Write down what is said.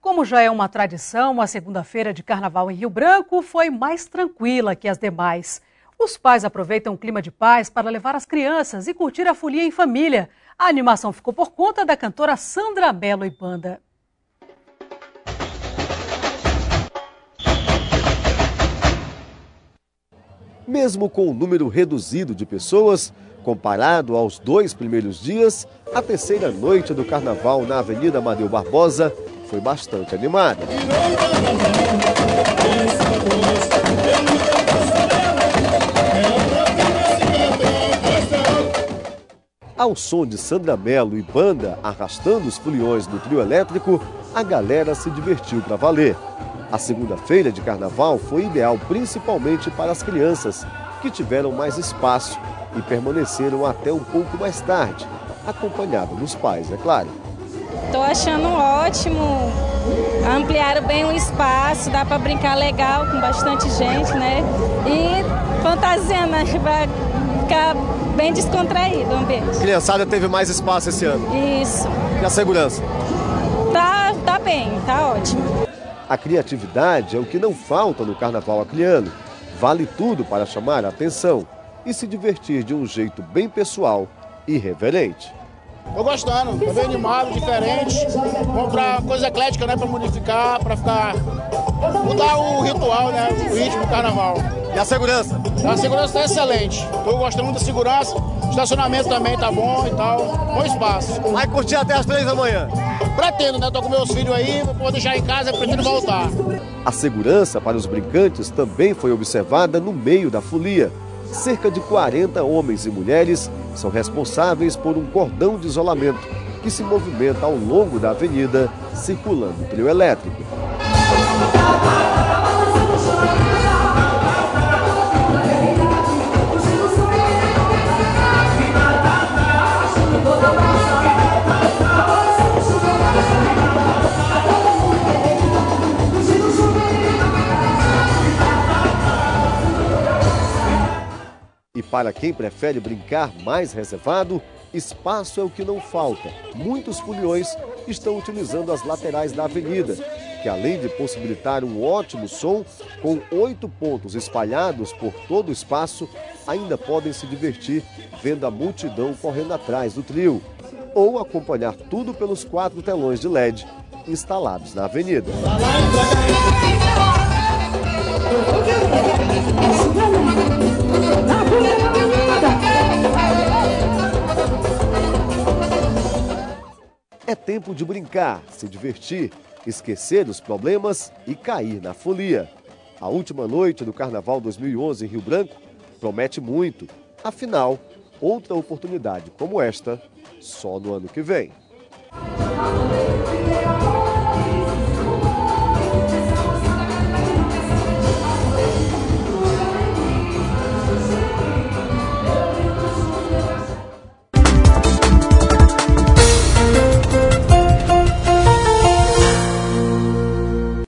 Como já é uma tradição, a segunda-feira de Carnaval em Rio Branco foi mais tranquila que as demais. Os pais aproveitam o clima de paz para levar as crianças e curtir a folia em família. A animação ficou por conta da cantora Sandra Mello e banda. Mesmo com o número reduzido de pessoas, comparado aos dois primeiros dias, a terceira noite do Carnaval na Avenida Madeu Barbosa foi bastante animada. Ao som de Sandra Mello e banda arrastando os foliões do trio elétrico, a galera se divertiu para valer. A segunda-feira de Carnaval foi ideal principalmente para as crianças, que tiveram mais espaço e permaneceram até um pouco mais tarde, acompanhado dos pais, é claro. Estou achando ótimo, ampliaram bem o espaço, dá para brincar legal com bastante gente, né? E fantasia, né? Vai ficar bem descontraído o ambiente. A criançada teve mais espaço esse ano? Isso. E a segurança? Tá bem, tá ótimo. A criatividade é o que não falta no Carnaval acriano. Vale tudo para chamar a atenção e se divertir de um jeito bem pessoal e reverente. Estou gostando, tô bem animado, diferente. Comprar coisa eclética, né, para modificar, para ficar... mudar o ritual, né, o ritmo do Carnaval. E a segurança? A segurança está excelente. Estou gostando muito da segurança. O estacionamento também tá bom e tal. Bom espaço. Vai curtir até as 3 da manhã? Pretendo, né? Estou com meus filhos aí, vou deixar em casa, pretendo voltar. A segurança para os brincantes também foi observada no meio da folia. Cerca de 40 homens e mulheres são responsáveis por um cordão de isolamento que se movimenta ao longo da avenida, circulando o trio elétrico. E para quem prefere brincar mais reservado, espaço é o que não falta. Muitos foliões estão utilizando as laterais da avenida, que além de possibilitar um ótimo som, com 8 pontos espalhados por todo o espaço, ainda podem se divertir vendo a multidão correndo atrás do trio, ou acompanhar tudo pelos 4 telões de LED instalados na avenida. É tempo de brincar, se divertir, esquecer os problemas e cair na folia. A última noite do Carnaval 2011 em Rio Branco promete muito. Afinal, outra oportunidade como esta, só no ano que vem.